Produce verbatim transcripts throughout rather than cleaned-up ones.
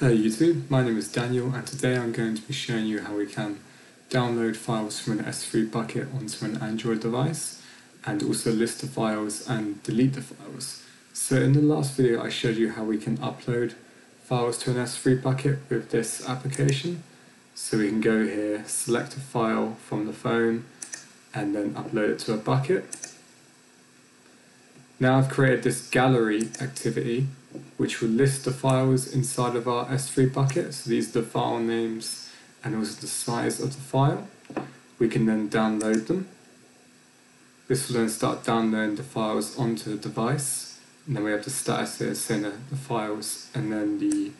Hello YouTube, my name is Daniel and today I'm going to be showing you how we can download files from an S three bucket onto an Android device and also list the files and delete the files. So in the last video I showed you how we can upload files to an S three bucket with this application. So we can go here, select a file from the phone and then upload it to a bucket. Now I've created this gallery activity which will list the files inside of our S three bucket. So these are the file names and also the size of the file. We can then download them. This will then start downloading the files onto the device. And then we have the status here saying the files and then the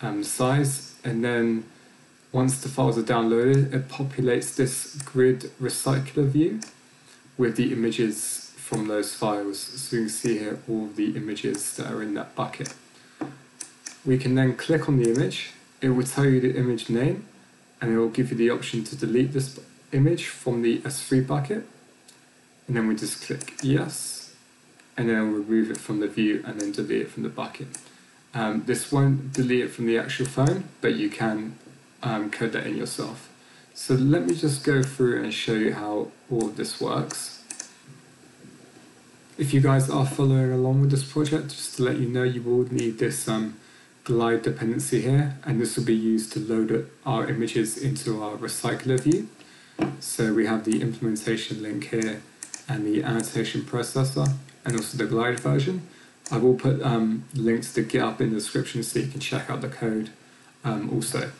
um, size. And then once the files are downloaded, it populates this grid recycler view with the images from those files, so you can see here all the images that are in that bucket. We can then click on the image, it will tell you the image name and it will give you the option to delete this image from the S three bucket, and then we just click yes and then we'll remove it from the view and then delete it from the bucket. Um, this won't delete it from the actual phone, but you can um, code that in yourself. So let me just go through and show you how all of this works. If you guys are following along with this project, just to let you know, you will need this um, glide dependency here, and this will be used to load our images into our recycler view. So we have the implementation link here and the annotation processor and also the glide version. I will put um, links to GitHub in the description so you can check out the code um, also.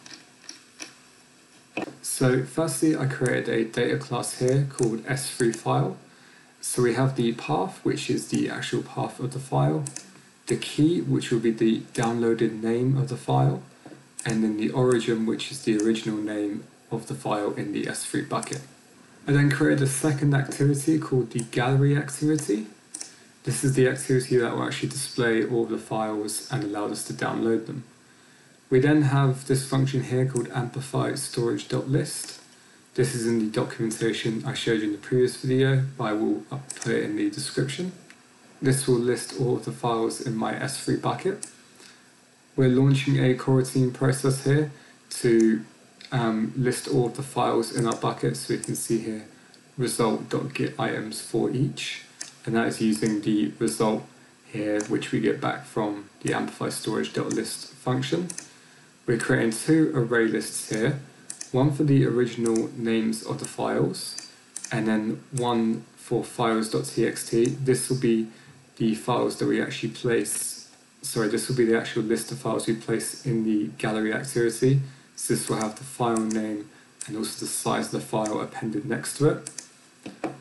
So firstly, I created a data class here called S three file. So we have the path, which is the actual path of the file, the key, which will be the downloaded name of the file, and then the origin, which is the original name of the file in the S three bucket. I then created a second activity called the gallery activity. This is the activity that will actually display all the files and allow us to download them. We then have this function here called amplify storage.list. This is in the documentation I showed you in the previous video, but I will put it in the description. This will list all of the files in my S three bucket. We're launching a coroutine process here to um, list all of the files in our bucket. So we can see here result.getItems for each, and that is using the result here, which we get back from the amplify storage.list function. We're creating two array lists here. One for the original names of the files, and then one for files.txt. This will be the files that we actually place, sorry, this will be the actual list of files we place in the gallery activity. So this will have the file name and also the size of the file appended next to it. Let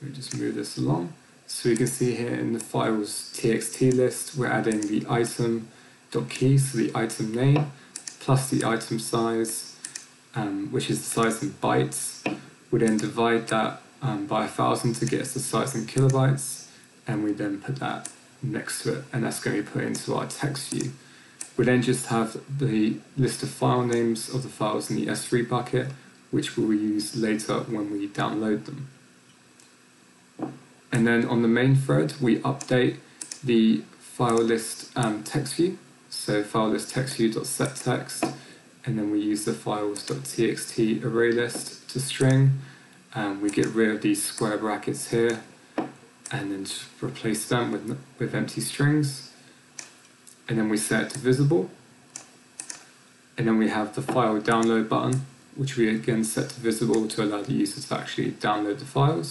me just move this along. So you can see here in the files.txt list, we're adding the item.key, so the item name, plus the item size, Um, which is the size in bytes. We then divide that um, by a thousand to get us the size in kilobytes, and we then put that next to it, and that's going to be put into our text view. We then just have the list of file names of the files in the S three bucket, which we will use later when we download them. And then on the main thread, we update the file list um, text view. So file list text view.setText. And then we use the files.txt array list to string, and we get rid of these square brackets here and then just replace them with, with empty strings, and then we set it to visible, and then we have the file download button, which we again set to visible to allow the user to actually download the files.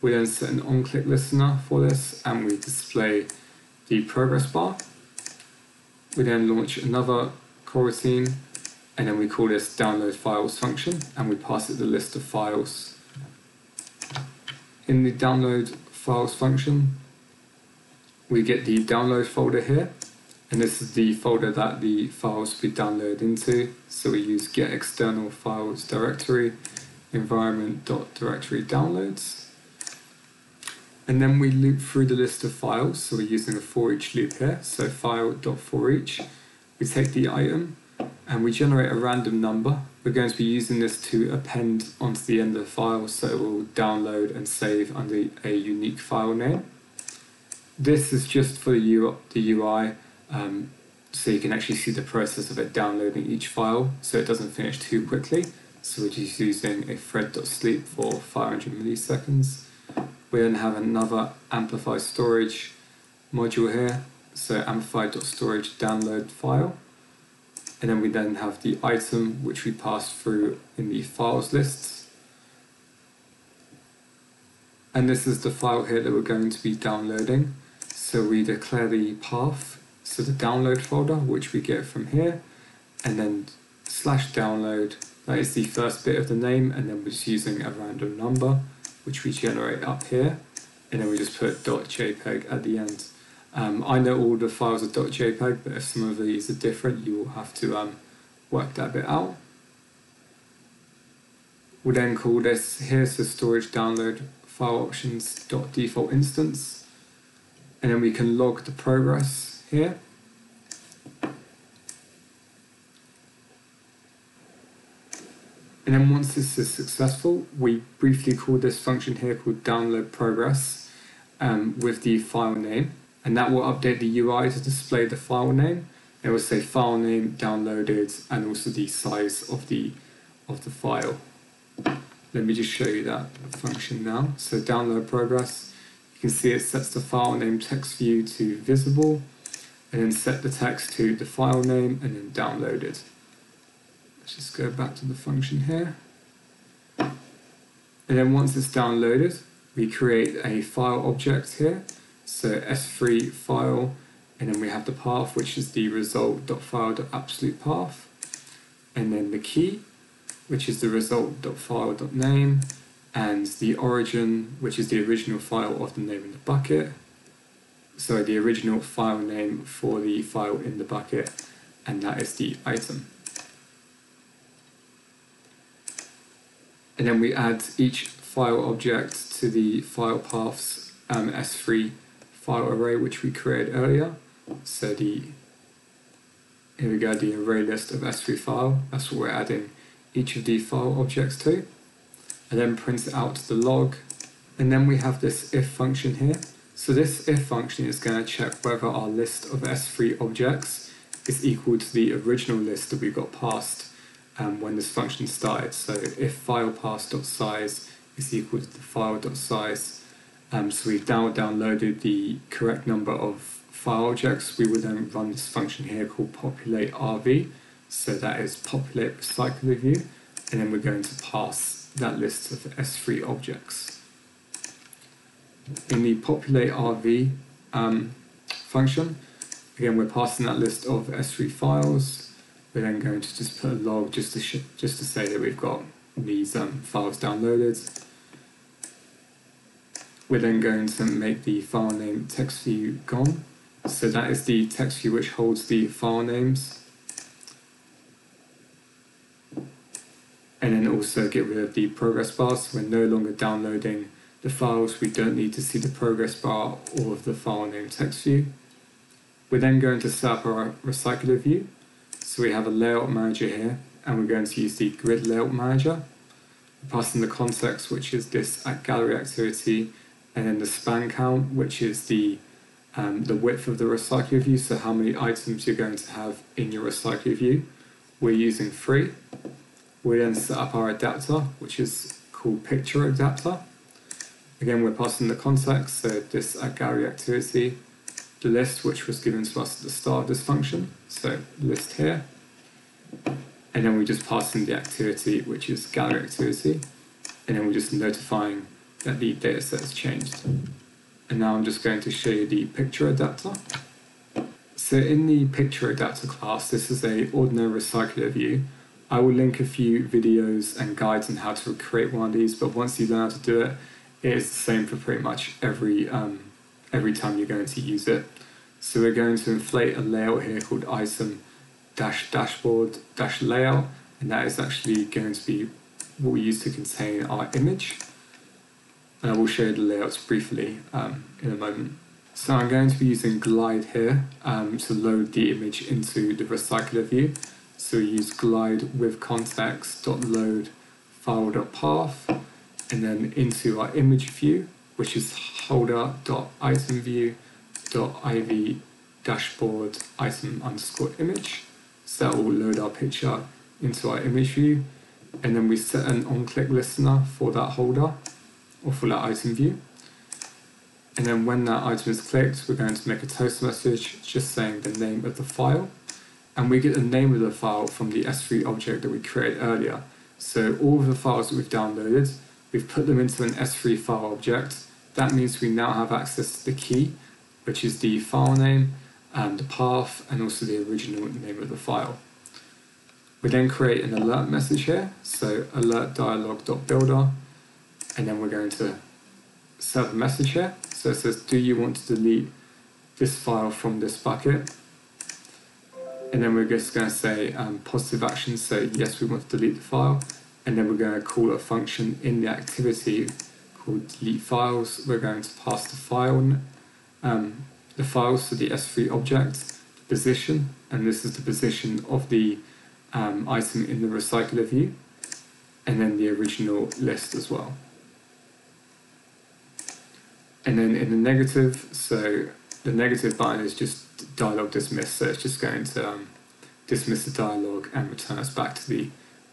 We then set an on-click listener for this and we display the progress bar. We then launch another coroutine, and then we call this download files function and we pass it the list of files. In the download files function, we get the download folder here, and this is the folder that the files will be downloaded into. So we use get external files directory environment.directory downloads, and then we loop through the list of files. So we're using a for each loop here, so file.forEach. We take the item and we generate a random number. We're going to be using this to append onto the end of the file, so it will download and save under a unique file name. This is just for the U I. Um, so you can actually see the process of it downloading each file so it doesn't finish too quickly. So we're just using a thread.sleep for five hundred milliseconds. We then have another amplify storage module here, so amplify.storage download file. And then we then have the item which we pass through in the files lists. And this is the file here that we're going to be downloading. So we declare the path, so the download folder, which we get from here, and then slash download, that is the first bit of the name, and then we're just using a random number, which we generate up here, and then we just put .jpeg at the end. Um, I know all the files are .jpeg, but if some of these are different, you will have to um, work that bit out. We'll then call this here, so storage download file options .default instance, and then we can log the progress here. And then once this is successful, we briefly call this function here called download progress um, with the file name. And that will update the U I to display the file name. It will say file name downloaded and also the size of the, of the file. Let me just show you that function now. So download progress, you can see it sets the file name text view to visible, and then set the text to the file name and then downloaded. Let's just go back to the function here. And then once it's downloaded, we create a file object here. So S three file, and then we have the path, which is the result.file.absolute path, and then the key, which is the result.file.name, and the origin, which is the original file of the name in the bucket. So the original file name for the file in the bucket, and that is the item. And then we add each file object to the file path's um, S three file array, which we created earlier. So the, here we go, the array list of S three file, that's what we're adding each of the file objects to, and then print it out to the log. And then we have this if function here. So this if function is going to check whether our list of S three objects is equal to the original list that we got passed Um, when this function started. So if file pass.size is equal to the file.size, um, so we've now downloaded the correct number of file objects, we will then run this function here called populate R V. So that is populate recycler view, and then we're going to pass that list of S three objects. In the populate R V um, function, again, we're passing that list of S three files. We're then going to just put a log just to, sh just to say that we've got these um, files downloaded. We're then going to make the file name text view gone. So that is the text view which holds the file names. And then also get rid of the progress bar, so we're no longer downloading the files. We don't need to see the progress bar or of the file name text view. We're then going to set up our recycler view. So we have a layout manager here, and we're going to use the grid layout manager. We're passing the context, which is this at gallery activity, and then the span count, which is the um, the width of the recycler view, so how many items you're going to have in your recycler view. We're using three. We then set up our adapter, which is called picture adapter. Again, we're passing the context, so this at gallery activity, the list which was given to us at the start of this function, so list here, and then we just pass in the activity, which is gallery activity, and then we're just notifying that the data set has changed. And now I'm just going to show you the picture adapter. So in the picture adapter class, this is a ordinary recycler view. I will link a few videos and guides on how to create one of these, but once you learn how to do it, it is the same for pretty much every um, every time you're going to use it. So we're going to inflate a layout here called item dash dashboard dash layout, and that is actually going to be what we use to contain our image. And I will show you the layouts briefly um, in a moment. So I'm going to be using glide here um, to load the image into the recycler view. So we use glide with context dot load file dot path, and then into our image view, which is holder.itemview.iv dashboard item underscore image. So that will load our picture into our image view, and then we set an on-click listener for that holder or for that item view. And then when that item is clicked, we're going to make a toast message just saying the name of the file, and we get the name of the file from the S three object that we created earlier. So all of the files that we've downloaded, we've put them into an S three file object. That means we now have access to the key, which is the file name and the path and also the original name of the file. We then create an alert message here, so alert dialog.builder, and then we're going to serve a message here. So it says, do you want to delete this file from this bucket? And then we're just going to say um, positive action, so yes, we want to delete the file. And then we're going to call a function in the activity called delete files. We're going to pass the file, um, the files to the S three object, the position, and this is the position of the Um, item in the recycler view, and then the original list as well. And then in the negative, so the negative button is just dialog dismiss, so it's just going to um, dismiss the dialog and return us back to the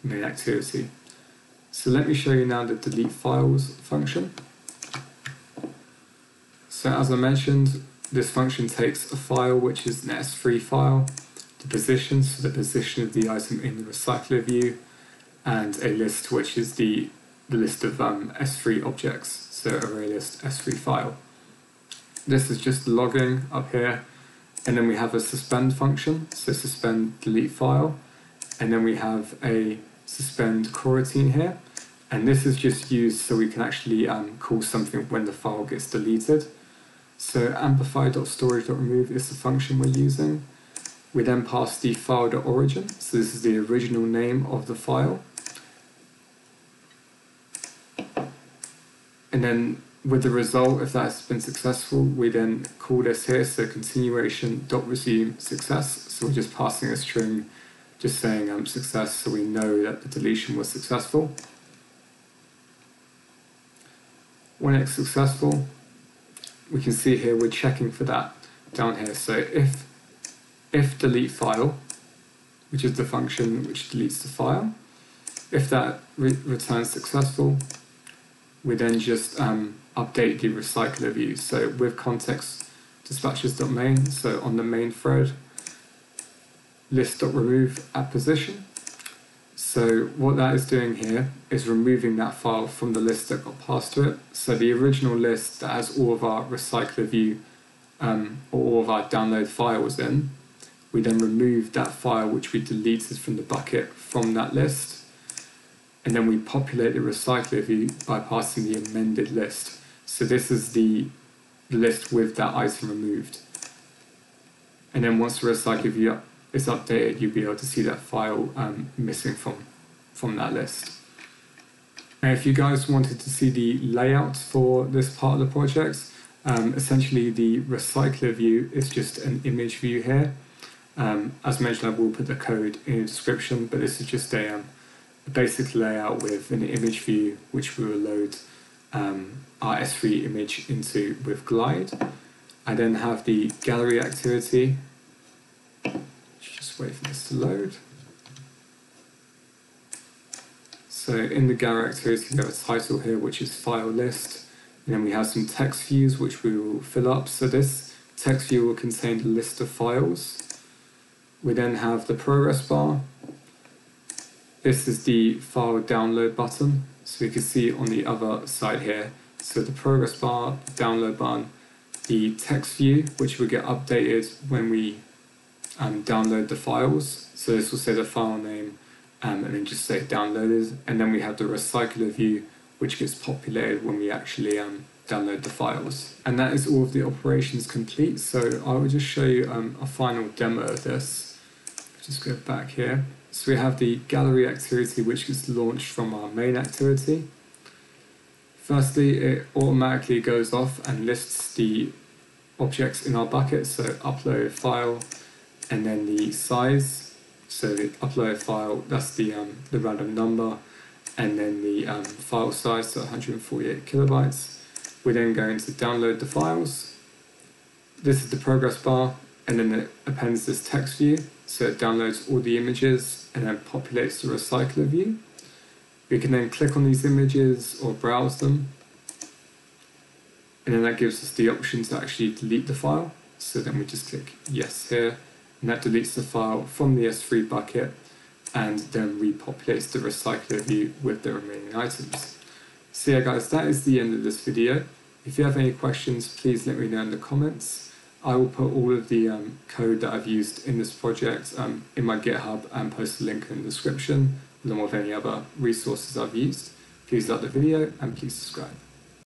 main activity. So let me show you now the delete files function. So as I mentioned, this function takes a file which is an S three file, the position, so the position of the item in the recycler view, and a list which is the, the list of um, S three objects, so array list S three file. This is just logging up here, and then we have a suspend function, so suspend delete file, and then we have a suspend coroutine here, and this is just used so we can actually um, call something when the file gets deleted. So amplify.storage.remove is the function we're using. We then pass the file.origin, so this is the original name of the file. And then with the result, if that has been successful, we then call this here, so continuation.resume success. So we're just passing a string, just saying um, success, so we know that the deletion was successful. When it's successful, we can see here we're checking for that down here. So if If delete file, which is the function which deletes the file, if that re returns successful, we then just um, update the recycler view. So with context dispatches.main, so on the main thread, list.remove at position. So what that is doing here is removing that file from the list that got passed to it. So the original list that has all of our recycler view um, or all of our download files in, we then remove that file which we deleted from the bucket from that list, and then we populate the recycler view by passing the amended list. So this is the list with that item removed. And then once the recycler view is updated, you'll be able to see that file um, missing from, from that list. Now, if you guys wanted to see the layout for this part of the project, um, essentially the recycler view is just an image view here. Um, as mentioned, I will put the code in the description, but this is just a, um, a basic layout with an image view which we will load um, our S three image into with Glide. I then have the gallery activity. Just wait for this to load. So in the gallery activity, we have a title here which is file list, and then we have some text views which we will fill up. So this text view will contain the list of files. We then have the progress bar. This is the file download button, so we can see on the other side here. So the progress bar, the download button, the text view, which will get updated when we um, download the files. So this will say the file name um, and then just say downloaded. And then we have the recycler view, which gets populated when we actually um, download the files. And that is all of the operations complete. So I will just show you um, a final demo of this. Just go back here. So we have the gallery activity which gets launched from our main activity. Firstly, it automatically goes off and lists the objects in our bucket, so upload file, and then the size. So the upload file, that's the um, the random number, and then the um, file size, so one hundred forty-eight kilobytes. We're then going to download the files. This is the progress bar. and then it appends this text view, so it downloads all the images and then populates the recycler view. We can then click on these images or browse them, and then that gives us the option to actually delete the file. So then we just click yes here, and that deletes the file from the S three bucket and then repopulates the recycler view with the remaining items. So yeah guys, that is the end of this video. If you have any questions, please let me know in the comments. I will put all of the um, code that I've used in this project um, in my GitHub and post a link in the description, along with any other resources I've used. Please like the video and please subscribe.